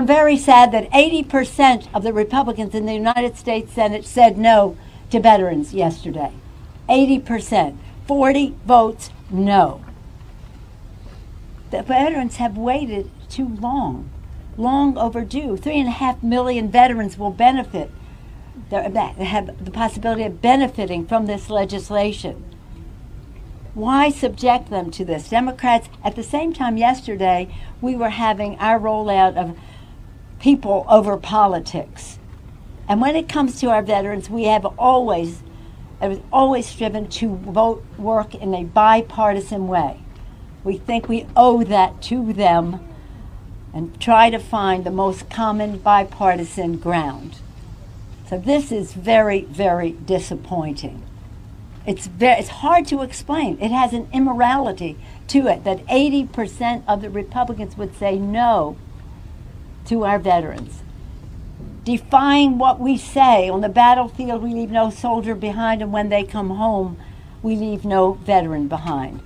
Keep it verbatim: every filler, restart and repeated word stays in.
I'm very sad that eighty percent of the Republicans in the United States Senate said no to veterans yesterday. eighty percent. forty votes no. The veterans have waited too long, long overdue. Three and a half million veterans will benefit, have the possibility of benefiting from this legislation. Why subject them to this? Democrats, at the same time yesterday, we were having our rollout of people over politics. And when it comes to our veterans, we have always, it was always striven to vote, work in a bipartisan way. We think we owe that to them and try to find the most common bipartisan ground. So this is very, very disappointing. It's, very, it's hard to explain. It has an immorality to it that eighty percent of the Republicans would say no to our veterans. Defying what we say, on the battlefield we leave no soldier behind, and when they come home we leave no veteran behind.